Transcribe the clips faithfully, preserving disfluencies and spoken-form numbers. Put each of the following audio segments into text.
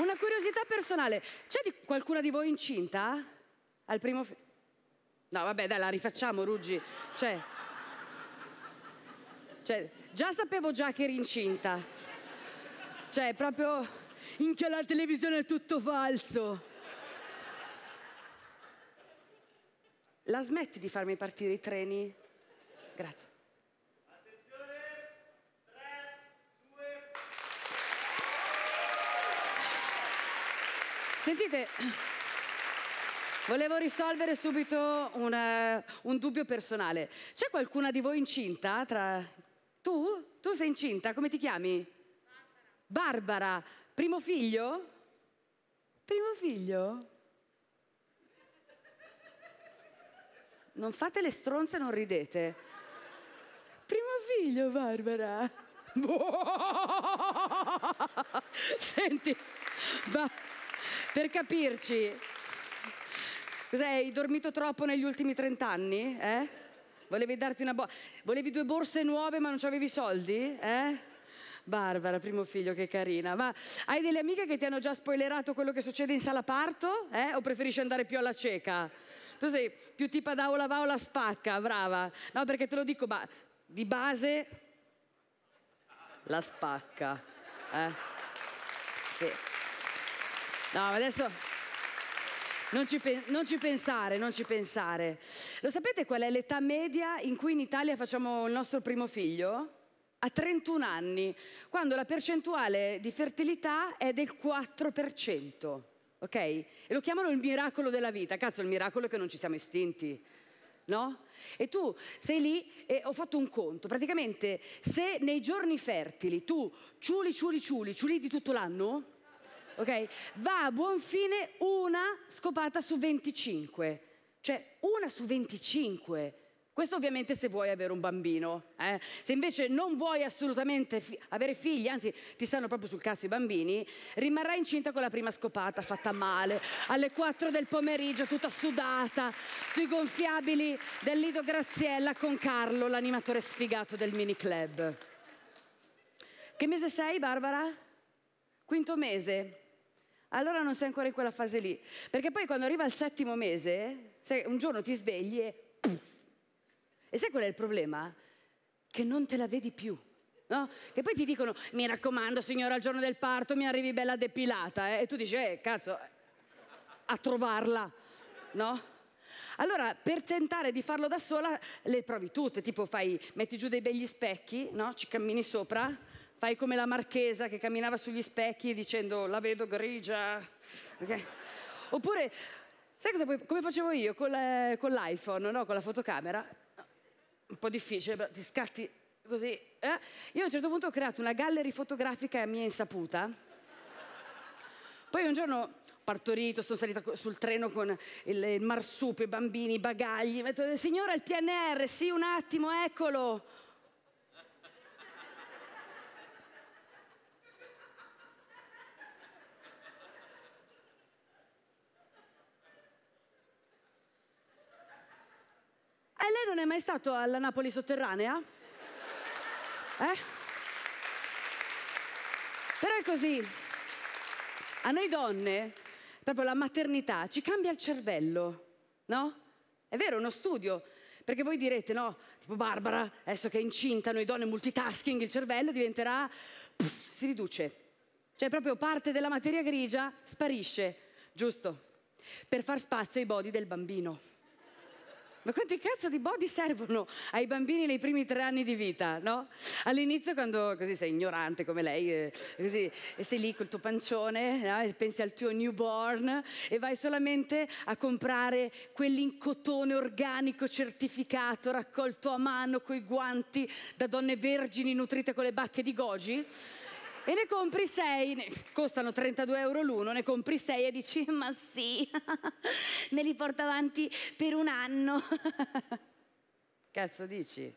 Una curiosità personale. C'è di qualcuna di voi incinta? Al primo... No, vabbè, dai, la rifacciamo, Ruggi. Cioè... cioè, già sapevo già che eri incinta. Cioè, proprio... in che la televisione è tutto falso. La smetti di farmi partire i treni? Grazie. Sentite, volevo risolvere subito una, un dubbio personale. C'è qualcuna di voi incinta? Tra... Tu? Tu sei incinta? Come ti chiami? Barbara. Barbara. Primo figlio? Primo figlio? Non fate le stronze, non ridete. Primo figlio, Barbara. Senti, va... Per capirci, cos'è, hai dormito troppo negli ultimi trent'anni? Eh? Volevi darti una bo- volevi due borse nuove ma non c'avevi soldi? Eh? Barbara, primo figlio, che carina. Ma hai delle amiche che ti hanno già spoilerato quello che succede in sala parto? Eh? O preferisci andare più alla cieca? Tu sei più tipo da o la va o la spacca, brava. No, perché te lo dico, ma di base la spacca. Eh? Sì. No, adesso non ci, non ci pensare, non ci pensare. Lo sapete qual è l'età media in cui in Italia facciamo il nostro primo figlio? A trentuno anni, quando la percentuale di fertilità è del quattro per cento, ok? E lo chiamano il miracolo della vita. Cazzo, il miracolo è che non ci siamo estinti, no? E tu sei lì e ho fatto un conto. Praticamente, se nei giorni fertili tu ciuli, ciuli, ciuli, ciuli di tutto l'anno... ok? Va a buon fine una scopata su venticinque. Cioè, una su venticinque. Questo ovviamente se vuoi avere un bambino. Eh? Se invece non vuoi assolutamente fi- avere figli, anzi ti stanno proprio sul cazzo i bambini, rimarrai incinta con la prima scopata fatta male, alle quattro del pomeriggio, tutta sudata, sui gonfiabili del Lido Graziella con Carlo, l'animatore sfigato del miniclub. Che mese sei, Barbara? Quinto mese. Allora non sei ancora in quella fase lì. Perché poi quando arriva il settimo mese, un giorno ti svegli e... E sai qual è il problema? Che non te la vedi più. No? Che poi ti dicono, mi raccomando signora, al giorno del parto mi arrivi bella depilata. Eh? E tu dici, eh cazzo, a trovarla. No? Allora, per tentare di farlo da sola, le provi tutte. Tipo fai, metti giù dei begli specchi, no? Ci cammini sopra. Fai come la marchesa che camminava sugli specchi dicendo la vedo grigia. Okay? Oppure, sai cosa, come facevo io con l'iPhone, no? Con la fotocamera? Un po' difficile, ti scatti così. Eh? Io a un certo punto ho creato una gallery fotografica a mia insaputa. Poi un giorno ho partorito, sono salita sul treno con il marsupio, i bambini, i bagagli. Detto, signora, il P N R, sì, un attimo, eccolo. E lei non è mai stato alla Napoli sotterranea? Eh? Però è così. A noi donne, proprio la maternità ci cambia il cervello, no? È vero, è uno studio. Perché voi direte, no, tipo Barbara, adesso che è incinta, noi donne multitasking, il cervello diventerà... Pff, si riduce. Cioè proprio parte della materia grigia sparisce, giusto? Per far spazio ai body del bambino. Ma quanti cazzo di body servono ai bambini nei primi tre anni di vita, no? All'inizio quando così sei ignorante come lei, eh, così, e sei lì col tuo pancione, no? E pensi al tuo newborn e vai solamente a comprare quell'incotone organico certificato raccolto a mano coi guanti da donne vergini nutrite con le bacche di goji e ne compri sei, ne, costano trentadue euro l'uno, ne compri sei e dici ma sì, me li porto avanti per un anno. Cazzo dici?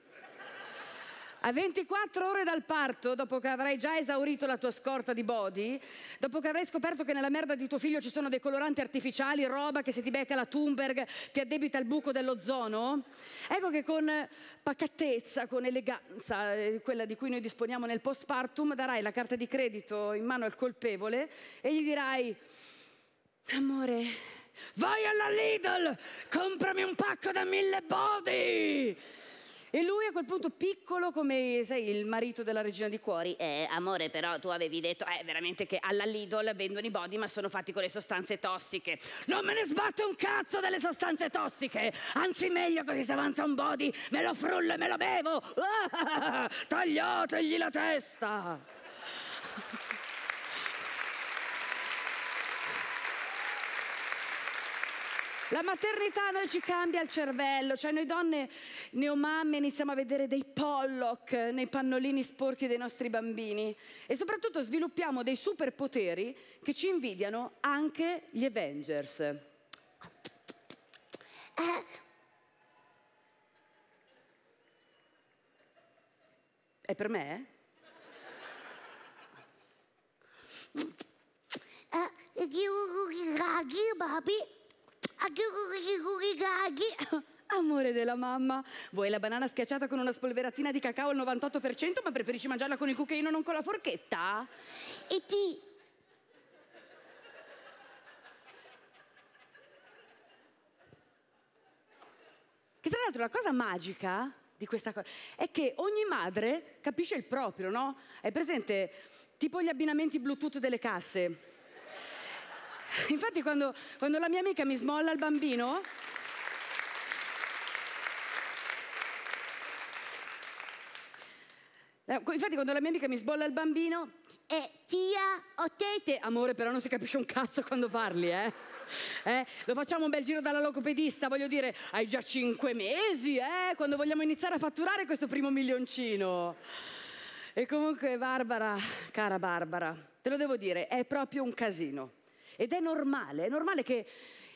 A ventiquattro ore dal parto, dopo che avrai già esaurito la tua scorta di body, dopo che avrai scoperto che nella merda di tuo figlio ci sono dei coloranti artificiali, roba che se ti becca la Thunberg ti addebita il buco dell'ozono, ecco che con pacatezza, con eleganza, quella di cui noi disponiamo nel postpartum, darai la carta di credito in mano al colpevole e gli dirai: amore, vai alla Lidl, comprami un pacco da mille body! E lui a quel punto, piccolo come sai, il marito della regina di cuori: eh, amore, però tu avevi detto eh, veramente che alla Lidl vendono i body ma sono fatti con le sostanze tossiche. Non me ne sbatte un cazzo delle sostanze tossiche, anzi meglio così, se avanza un body me lo frullo e me lo bevo. Ah, tagliategli la testa. La maternità a noi ci cambia il cervello, cioè noi donne neomamme iniziamo a vedere dei Pollock nei pannolini sporchi dei nostri bambini e soprattutto sviluppiamo dei superpoteri che ci invidiano anche gli Avengers. Eh. È per me? Eh? Amore della mamma, vuoi la banana schiacciata con una spolveratina di cacao al novantotto per cento, ma preferisci mangiarla con il cucchiaino, non con la forchetta? E ti... Che tra l'altro la cosa magica di questa cosa è che ogni madre capisce il proprio, no? È presente tipo gli abbinamenti Bluetooth delle casse. Infatti quando, quando la mia amica mi smolla il bambino, infatti quando la mia amica mi sbolla il bambino, è tia o tete. Amore, però non si capisce un cazzo quando parli, eh? eh? Lo facciamo un bel giro dalla logopedista, voglio dire, hai già cinque mesi, eh? Quando vogliamo iniziare a fatturare questo primo milioncino. E comunque Barbara, cara Barbara, te lo devo dire, è proprio un casino. Ed è normale, è normale che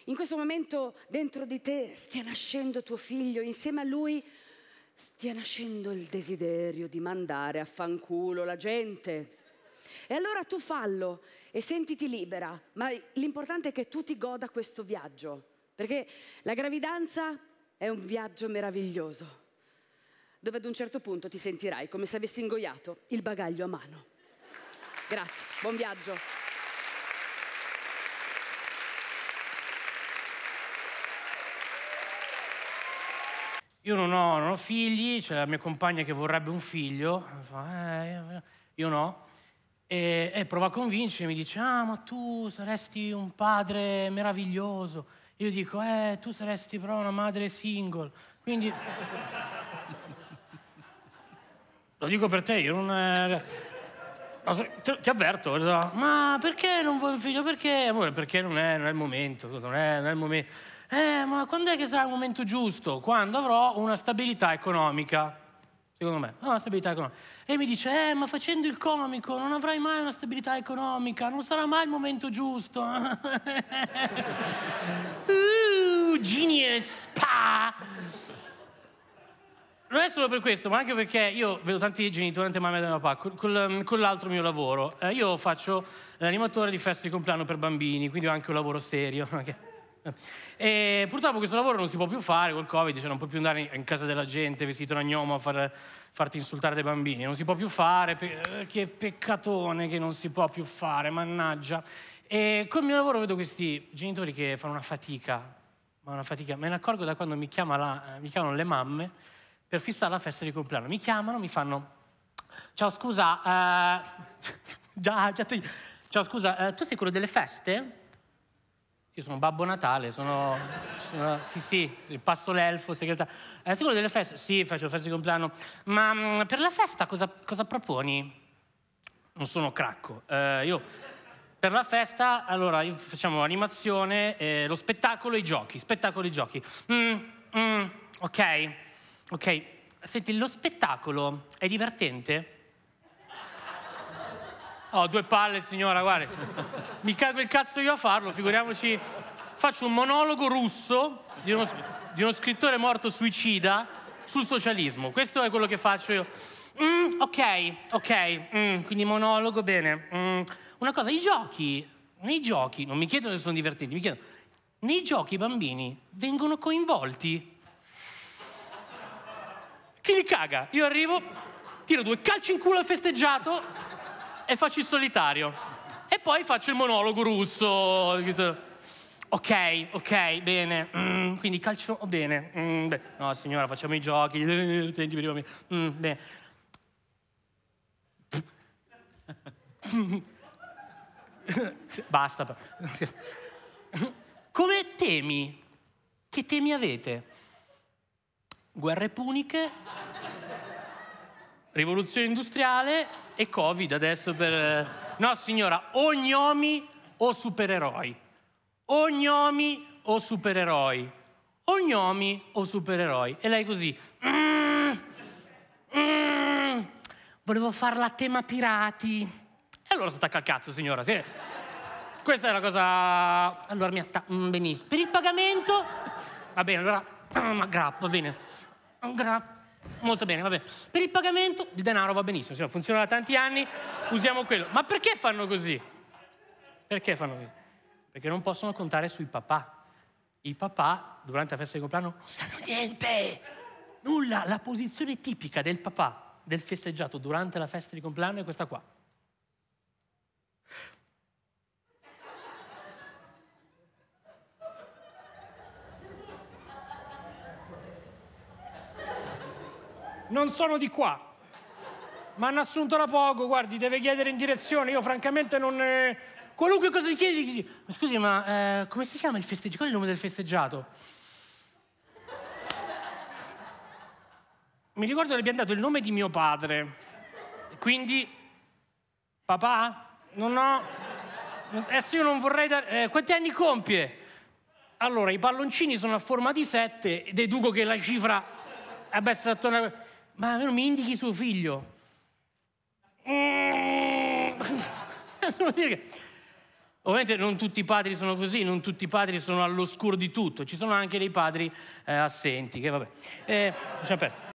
in questo momento dentro di te stia nascendo tuo figlio, insieme a lui stia nascendo il desiderio di mandare a fanculo la gente. E allora tu fallo e sentiti libera, ma l'importante è che tu ti goda questo viaggio, perché la gravidanza è un viaggio meraviglioso, dove ad un certo punto ti sentirai come se avessi ingoiato il bagaglio a mano. Grazie, buon viaggio. Io non ho, non ho figli, c'è la mia compagna che vorrebbe un figlio, fa, eh, io no, e, e prova a convincermi, mi dice: ah, ma tu saresti un padre meraviglioso. Io dico: eh, tu saresti però una madre single, quindi... Lo dico per te, io non... È... Ti, ti avverto, ma perché non vuoi un figlio? Perché? Amore, perché non è, non è il momento, non è, non è il momento... Eh, ma quando è che sarà il momento giusto? Quando avrò una stabilità economica. Secondo me, una stabilità economica. E mi dice: eh, ma facendo il comico non avrai mai una stabilità economica, non sarà mai il momento giusto. uh, genius! Pa! Non è solo per questo, ma anche perché io vedo tanti genitori, tante mamme e papà, col, col, con l'altro mio lavoro. Eh, io faccio l'animatore di feste di compleanno per bambini, quindi ho anche un lavoro serio. E purtroppo questo lavoro non si può più fare col Covid, cioè non puoi più andare in casa della gente vestito da gnomo a far, farti insultare dai bambini, non si può più fare, pe che peccatone che non si può più fare, mannaggia. E col mio lavoro vedo questi genitori che fanno una fatica, ma una fatica, me ne accorgo da quando mi, chiama la, mi chiamano le mamme per fissare la festa di compleanno, mi chiamano, mi fanno: ciao scusa, eh... già, già te... ciao scusa, eh, tu sei quello delle feste? Io sono Babbo Natale, sono, sono sì sì, passo l'elfo, segretario. Eh, sei quello delle feste? Sì, faccio la festa di compleanno. Ma mh, per la festa cosa, cosa proponi? Non sono cracco. Eh, io per la festa, allora, io facciamo animazione, eh, lo spettacolo e i giochi, spettacolo e i giochi. Mm, mm, ok, ok. Senti, lo spettacolo è divertente? Oh, due palle, signora, guarda. Mi cago il cazzo io a farlo, figuriamoci. Faccio un monologo russo di uno, di uno scrittore morto suicida sul socialismo. Questo è quello che faccio io. Mm, ok, ok, mm, quindi monologo, bene. Mm. Una cosa, i giochi, nei giochi, non mi chiedono se sono divertenti, mi chiedono, nei giochi i bambini vengono coinvolti? Chi li caga? Io arrivo, tiro due calci in culo al festeggiato e faccio il solitario. E poi faccio il monologo russo. Ok, ok, bene. Mm, quindi calcio, bene. Mm, beh. No, signora, facciamo i giochi. Mm, bene. Basta. Come temi? Che temi avete? Guerre puniche, rivoluzione industriale e Covid adesso per... No signora, o gnomi o supereroi. O gnomi o supereroi. O gnomi o supereroi. E lei così... Mm, mm, volevo farla a tema pirati. E allora si attacca al cazzo signora. Sì. Questa è una cosa... Allora mi attacca... Mm, benissimo. Per il pagamento... Va bene, allora... Ma grappa, va bene. Molto bene, va bene. Per il pagamento il denaro va benissimo, cioè, funziona da tanti anni, usiamo quello. Ma perché fanno così? Perché fanno così? Perché non possono contare sui papà. I papà, durante la festa di compleanno, non sanno niente, nulla. La posizione tipica del papà, del festeggiato durante la festa di compleanno è questa qua. Non sono di qua, ma hanno assunto da poco, guardi, deve chiedere in direzione, io francamente non... Eh, qualunque cosa gli chiedi, chiedi. Ma scusi, ma eh, come si chiama il festeggiato? Qual è il nome del festeggiato? Mi ricordo che gli abbiamo dato il nome di mio padre, quindi... Papà? Non ho... Adesso io non vorrei dare... Eh, quanti anni compie? Allora, i palloncini sono a forma di sette, deduco che la cifra abbia essere attorno a... Ma almeno mi indichi suo figlio. Mm. Ovviamente non tutti i padri sono così, non tutti i padri sono all'oscuro di tutto. Ci sono anche dei padri eh, assenti, che vabbè. Eh, lasciamo perdere.